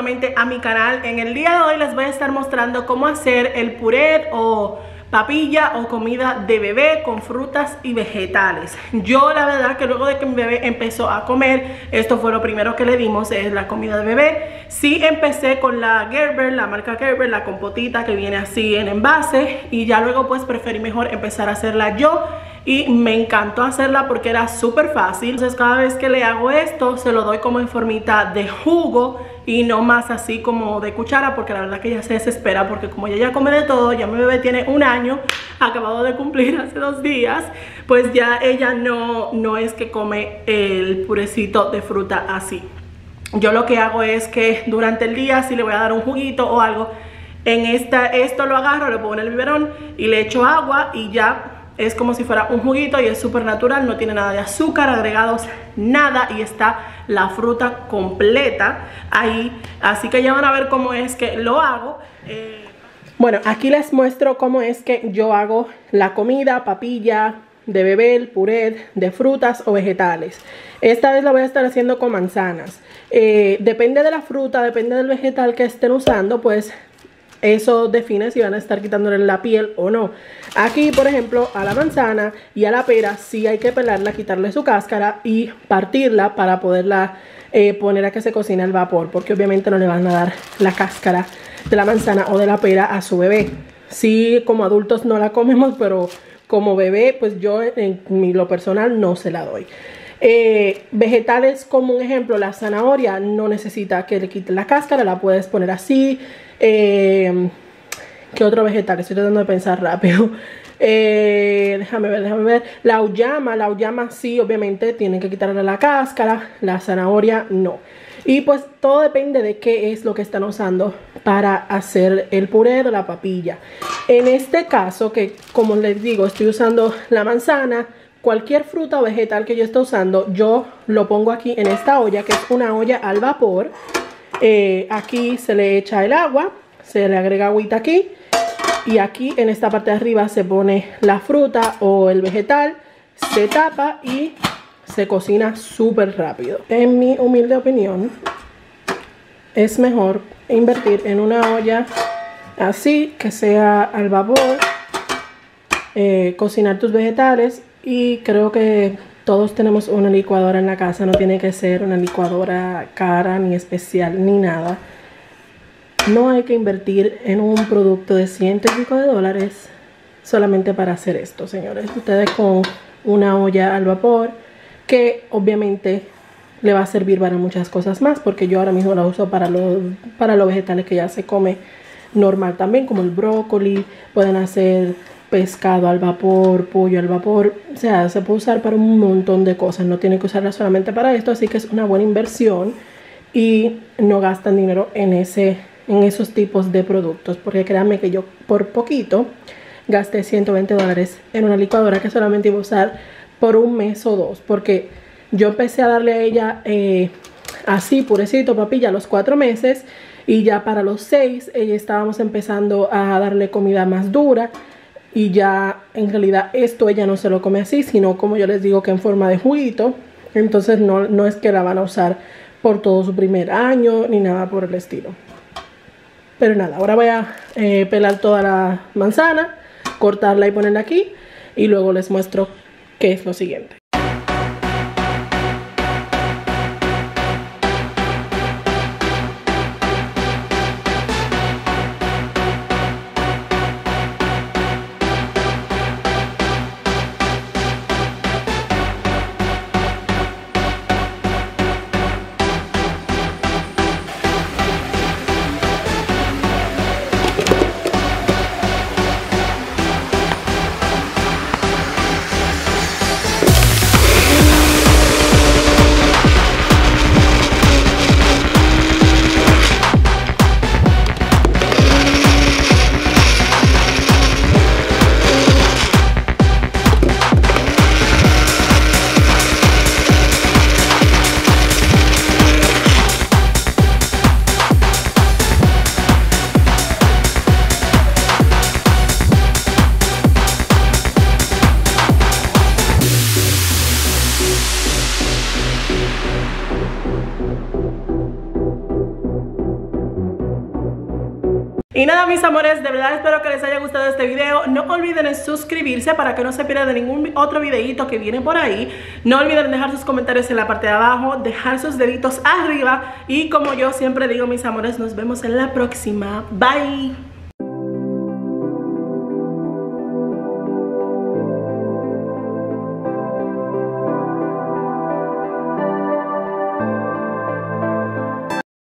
nuevamente a mi canal. En el día de hoy les voy a estar mostrando cómo hacer el puré o papilla o comida de bebé con frutas y vegetales. Yo la verdad que luego de que mi bebé empezó a comer, esto fue lo primero que le dimos, es la comida de bebé. Sí empecé con la Gerber, la marca Gerber, la compotita que viene así en envase, y ya luego pues preferí mejor empezar a hacerla yo. Y me encantó hacerla porque era súper fácil. Entonces cada vez que le hago esto se lo doy como en formita de jugo y no más así como de cuchara, porque la verdad que ella se desespera, porque como ella ya come de todo, ya mi bebé tiene un año, acabado de cumplir hace 2 días, pues ya ella no es que come el purecito de fruta así. Yo lo que hago es que durante el día si le voy a dar un juguito o algo, en esto lo agarro, le pongo en el biberón y le echo agua y ya es como si fuera un juguito y es súper natural, no tiene nada de azúcar, agregados, nada, y está la fruta completa ahí. Así que ya van a ver cómo es que lo hago. Bueno, aquí les muestro cómo es que yo hago la comida, papilla de bebé, el puré de frutas o vegetales. Esta vez la voy a estar haciendo con manzanas. Depende de la fruta, depende del vegetal que estén usando, pues eso define si van a estar quitándole la piel o no. Aquí, por ejemplo, a la manzana y a la pera sí hay que pelarla, quitarle su cáscara y partirla para poderla poner a que se cocine al vapor, porque obviamente no le van a dar la cáscara de la manzana o de la pera a su bebé. Sí, como adultos no la comemos, pero como bebé, pues yo en lo personal no se la doy. Vegetales, como un ejemplo, la zanahoria no necesita que le quiten la cáscara, la puedes poner así. ¿Qué otro vegetal? Estoy tratando de pensar rápido. Déjame ver. La uyama sí, obviamente tienen que quitarle la cáscara, la zanahoria no. Y pues todo depende de qué es lo que están usando para hacer el puré o la papilla. En este caso, que como les digo, estoy usando la manzana, cualquier fruta o vegetal que yo esté usando, yo lo pongo aquí en esta olla, que es una olla al vapor. Aquí se le echa el agua, se le agrega agüita aquí, y aquí en esta parte de arriba se pone la fruta o el vegetal, se tapa y se cocina súper rápido. En mi humilde opinión, es mejor invertir en una olla así, que sea al vapor, cocinar tus vegetales, y creo que todos tenemos una licuadora en la casa, no tiene que ser una licuadora cara ni especial ni nada. No hay que invertir en un producto de $100 y pico solamente para hacer esto, señores. Ustedes con una olla al vapor, que obviamente le va a servir para muchas cosas más, porque yo ahora mismo la uso para los vegetales que ya se come normal también, como el brócoli, pueden hacer pescado al vapor, pollo al vapor, o sea, se puede usar para un montón de cosas, no tienen que usarla solamente para esto, así que es una buena inversión y no gastan dinero en esos tipos de productos, porque créanme que yo por poquito gasté $120 en una licuadora que solamente iba a usar por un mes o dos, porque yo empecé a darle a ella así, purecito, papilla, a los 4 meses, y ya para los 6 ella estábamos empezando a darle comida más dura. Y ya en realidad esto ella no se lo come así, sino como yo les digo, que en forma de juguito. Entonces no es que la van a usar por todo su primer año ni nada por el estilo. Pero nada, ahora voy a pelar toda la manzana, cortarla y ponerla aquí. Y luego les muestro qué es lo siguiente. Y nada, mis amores, de verdad espero que les haya gustado este video. No olviden en suscribirse para que no se pierdan ningún otro videito que viene por ahí. No olviden dejar sus comentarios en la parte de abajo, dejar sus deditos arriba. Y como yo siempre digo, mis amores, nos vemos en la próxima. Bye.